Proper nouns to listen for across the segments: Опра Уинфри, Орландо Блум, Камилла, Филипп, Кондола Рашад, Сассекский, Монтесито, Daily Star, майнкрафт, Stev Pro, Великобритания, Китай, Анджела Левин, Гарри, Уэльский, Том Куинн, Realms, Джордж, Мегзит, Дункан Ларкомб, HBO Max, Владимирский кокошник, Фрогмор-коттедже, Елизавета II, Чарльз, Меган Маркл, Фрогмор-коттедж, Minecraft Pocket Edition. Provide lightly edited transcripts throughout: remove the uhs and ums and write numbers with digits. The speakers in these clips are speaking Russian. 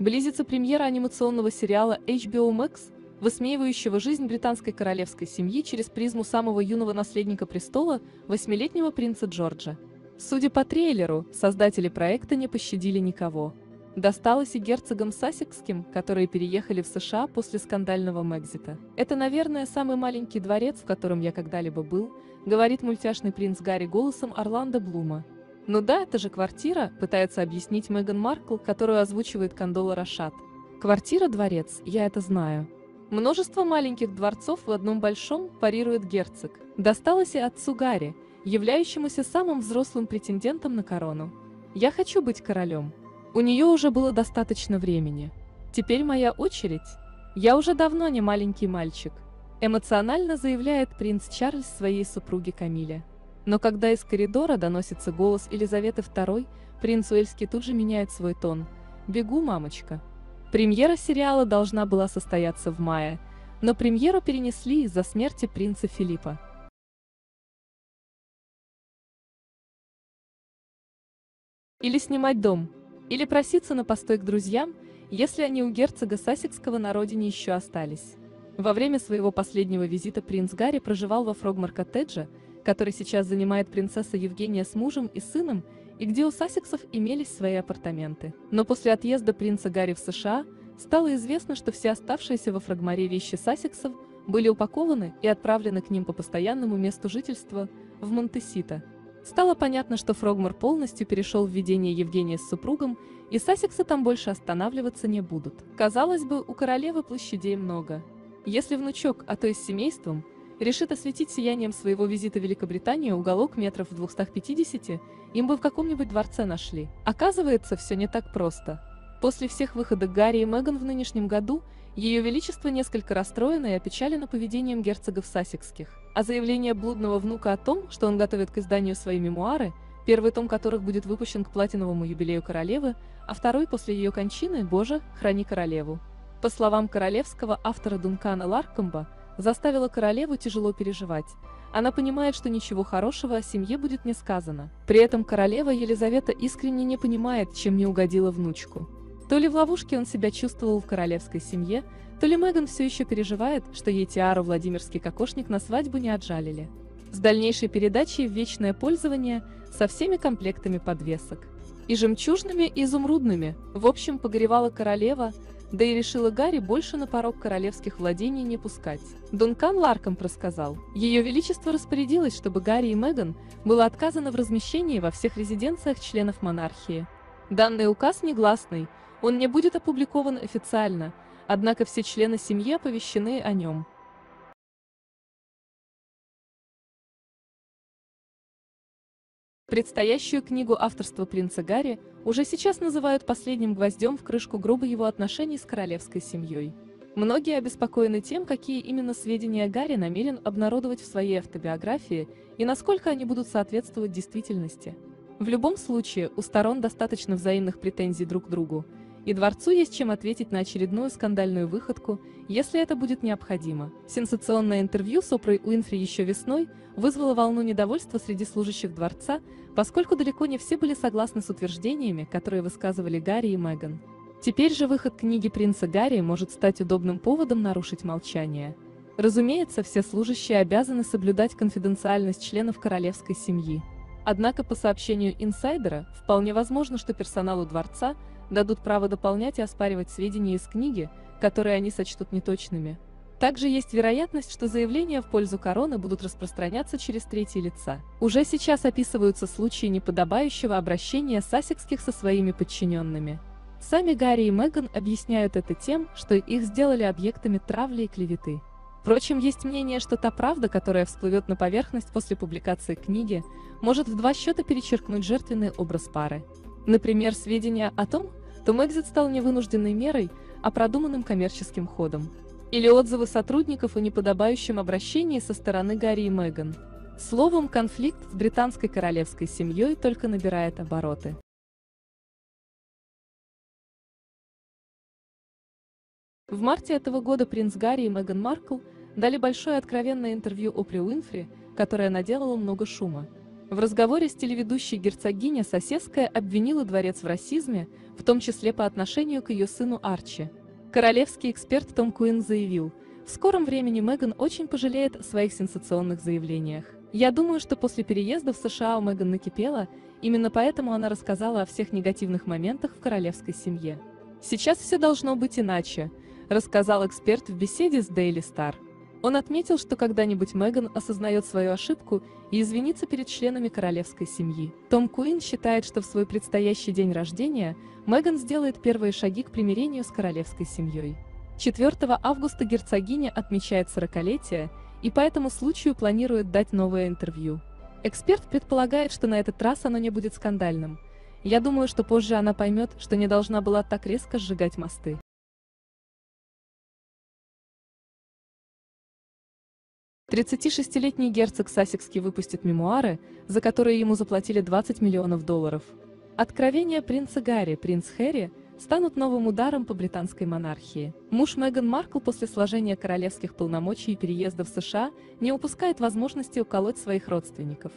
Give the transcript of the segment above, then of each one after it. Близится премьера анимационного сериала HBO Max, высмеивающего жизнь британской королевской семьи через призму самого юного наследника престола, 8-летнего принца Джорджа. Судя по трейлеру, создатели проекта не пощадили никого. Досталось и герцогам Сассекским, которые переехали в США после скандального Мегзита. «Это, наверное, самый маленький дворец, в котором я когда-либо был», говорит мультяшный принц Гарри голосом Орландо Блума. «Ну да, это же квартира», пытается объяснить Меган Маркл, которую озвучивает Кондола Рашад. «Квартира-дворец, я это знаю». «Множество маленьких дворцов в одном большом», парирует герцог. Досталось и отцу Гарри, являющемуся самым взрослым претендентом на корону. «Я хочу быть королем. У нее уже было достаточно времени. Теперь моя очередь. Я уже давно не маленький мальчик», эмоционально заявляет принц Чарльз своей супруге Камилле. Но когда из коридора доносится голос Елизаветы II, принц Уэльский тут же меняет свой тон. «Бегу, мамочка». Премьера сериала должна была состояться в мае, но премьеру перенесли из-за смерти принца Филиппа. Или снимать дом, или проситься на постой к друзьям, если они у герцога Сассекского на родине еще остались. Во время своего последнего визита принц Гарри проживал во Фрогмор-коттедже, который сейчас занимает принцесса Евгения с мужем и сыном, и где у сассексов имелись свои апартаменты. Но после отъезда принца Гарри в США стало известно, что все оставшиеся во Фрогморе вещи сассексов были упакованы и отправлены к ним по постоянному месту жительства в Монтесито. Стало понятно, что Фрогмор полностью перешел в ведение Евгения с супругом, и сассексы там больше останавливаться не будут. Казалось бы, у королевы площадей много. Если внучок, а то и с семейством, решит осветить сиянием своего визита в Великобританию уголок метров в 250, им бы в каком-нибудь дворце нашли. Оказывается, все не так просто. После всех выходок Гарри и Меган в нынешнем году, Ее Величество несколько расстроено и опечалено поведением герцогов Сассекских. А заявление блудного внука о том, что он готовит к изданию свои мемуары, первый том которых будет выпущен к платиновому юбилею королевы, а второй после ее кончины, «Боже, храни королеву». По словам королевского автора Дункана Ларкомба, заставила королеву тяжело переживать. Она понимает, что ничего хорошего о семье будет не сказано. При этом королева Елизавета искренне не понимает, чем не угодила внучку. То ли в ловушке он себя чувствовал в королевской семье, то ли Меган все еще переживает, что ей тиару Владимирский кокошник на свадьбу не отжалили. С дальнейшей передачей в вечное пользование со всеми комплектами подвесок. И жемчужными, и изумрудными, в общем, погоревала королева, да и решила Гарри больше на порог королевских владений не пускать. Дункан Ларкомб рассказал, Ее Величество распорядилось, чтобы Гарри и Меган было отказано в размещении во всех резиденциях членов монархии. Данный указ негласный, он не будет опубликован официально, однако все члены семьи оповещены о нем. Предстоящую книгу авторства принца Гарри уже сейчас называют последним гвоздем в крышку гроба его отношений с королевской семьей. Многие обеспокоены тем, какие именно сведения Гарри намерен обнародовать в своей автобиографии и насколько они будут соответствовать действительности. В любом случае, у сторон достаточно взаимных претензий друг к другу, и дворцу есть чем ответить на очередную скандальную выходку, если это будет необходимо. Сенсационное интервью с Опрой Уинфри еще весной вызвало волну недовольства среди служащих дворца, поскольку далеко не все были согласны с утверждениями, которые высказывали Гарри и Меган. Теперь же выход книги принца Гарри может стать удобным поводом нарушить молчание. Разумеется, все служащие обязаны соблюдать конфиденциальность членов королевской семьи. Однако, по сообщению инсайдера, вполне возможно, что персоналу дворца дадут право дополнять и оспаривать сведения из книги, которые они сочтут неточными. Также есть вероятность, что заявления в пользу короны будут распространяться через третьи лица. Уже сейчас описываются случаи неподобающего обращения сассекских со своими подчиненными. Сами Гарри и Меган объясняют это тем, что их сделали объектами травли и клеветы. Впрочем, есть мнение, что та правда, которая всплывет на поверхность после публикации книги, может в два счета перечеркнуть жертвенный образ пары. Например, сведения о том, что Мегзит стал не вынужденной мерой, а продуманным коммерческим ходом. Или отзывы сотрудников о неподобающем обращении со стороны Гарри и Меган. Словом, конфликт с британской королевской семьей только набирает обороты. В марте этого года принц Гарри и Меган Маркл дали большое откровенное интервью Опре Уинфри, которое наделало много шума. В разговоре с телеведущей герцогиня Сосеская обвинила дворец в расизме, в том числе по отношению к ее сыну Арчи. Королевский эксперт Том Куинн заявил: в скором времени Меган очень пожалеет о своих сенсационных заявлениях. «Я думаю, что после переезда в США у Меган накипело, именно поэтому она рассказала о всех негативных моментах в королевской семье. Сейчас все должно быть иначе», — рассказал эксперт в беседе с Daily Star. Он отметил, что когда-нибудь Меган осознает свою ошибку и извинится перед членами королевской семьи. Том Куинн считает, что в свой предстоящий день рождения Меган сделает первые шаги к примирению с королевской семьей. 4 августа герцогиня отмечает 40-летие, и по этому случаю планирует дать новое интервью. Эксперт предполагает, что на этот раз оно не будет скандальным. «Я думаю, что позже она поймет, что не должна была так резко сжигать мосты». $36-летний герцог Сассекский выпустит мемуары, за которые ему заплатили $20 миллионов. Откровения принца Гарри, принц Хэри, станут новым ударом по британской монархии. Муж Меган Маркл после сложения королевских полномочий и переезда в США не упускает возможности уколоть своих родственников.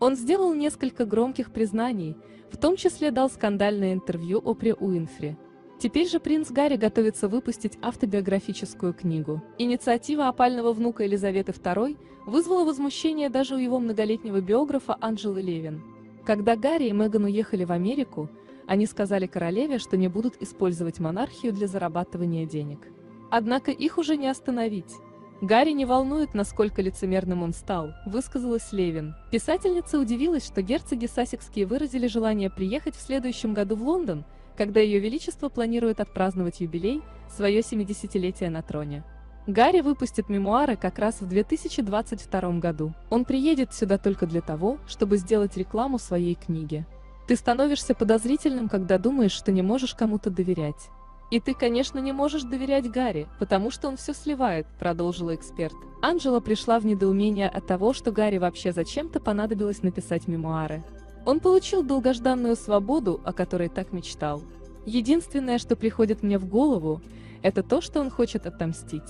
Он сделал несколько громких признаний, в том числе дал скандальное интервью Опре Уинфри. Теперь же принц Гарри готовится выпустить автобиографическую книгу. Инициатива опального внука Елизаветы II вызвала возмущение даже у его многолетнего биографа Анджелы Левин. Когда Гарри и Меган уехали в Америку, они сказали королеве, что не будут использовать монархию для зарабатывания денег. Однако их уже не остановить. «Гарри не волнует, насколько лицемерным он стал», — высказалась Левин. Писательница удивилась, что герцоги Сассекские выразили желание приехать в следующем году в Лондон, когда Ее Величество планирует отпраздновать юбилей, свое 70-летие на троне. Гарри выпустит мемуары как раз в 2022 году. Он приедет сюда только для того, чтобы сделать рекламу своей книги. «Ты становишься подозрительным, когда думаешь, что не можешь кому-то доверять. И ты, конечно, не можешь доверять Гарри, потому что он все сливает», — продолжила эксперт. Анджела пришла в недоумение от того, что Гарри вообще зачем-то понадобилось написать мемуары. Он получил долгожданную свободу, о которой так мечтал. «Единственное, что приходит мне в голову, это то, что он хочет отомстить.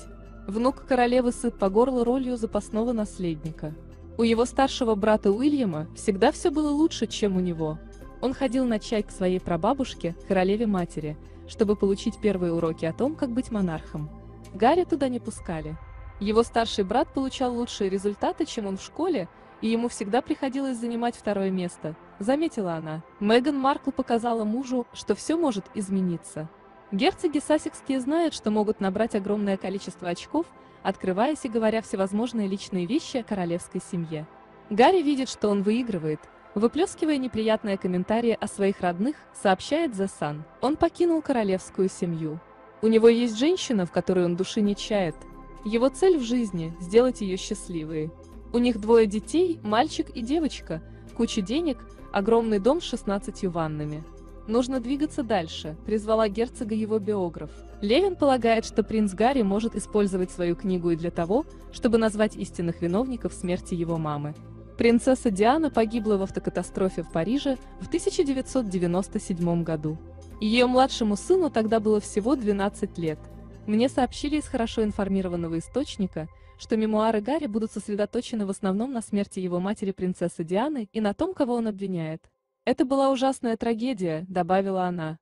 Внук королевы сыт по горло ролью запасного наследника. У его старшего брата Уильяма всегда все было лучше, чем у него. Он ходил на чай к своей прабабушке, королеве-матери, чтобы получить первые уроки о том, как быть монархом. Гарри туда не пускали. Его старший брат получал лучшие результаты, чем он в школе, и ему всегда приходилось занимать второе место», — заметила она. Меган Маркл показала мужу, что все может измениться. Герцоги Сассекские знают, что могут набрать огромное количество очков, открываясь и говоря всевозможные личные вещи о королевской семье. Гарри видит, что он выигрывает, выплескивая неприятные комментарии о своих родных, сообщает The Sun. Он покинул королевскую семью. У него есть женщина, в которой он души не чает. Его цель в жизни – сделать ее счастливой. У них 2 детей, мальчик и девочка, куча денег, огромный дом с 16 ваннами. «Нужно двигаться дальше», — призвала герцога его биограф. Левин полагает, что принц Гарри может использовать свою книгу и для того, чтобы назвать истинных виновников смерти его мамы. Принцесса Диана погибла в автокатастрофе в Париже в 1997 году. Ее младшему сыну тогда было всего 12 лет. Мне сообщили из хорошо информированного источника, что мемуары Гарри будут сосредоточены в основном на смерти его матери, принцессы Дианы, и на том, кого он обвиняет. «Это была ужасная трагедия», — добавила она.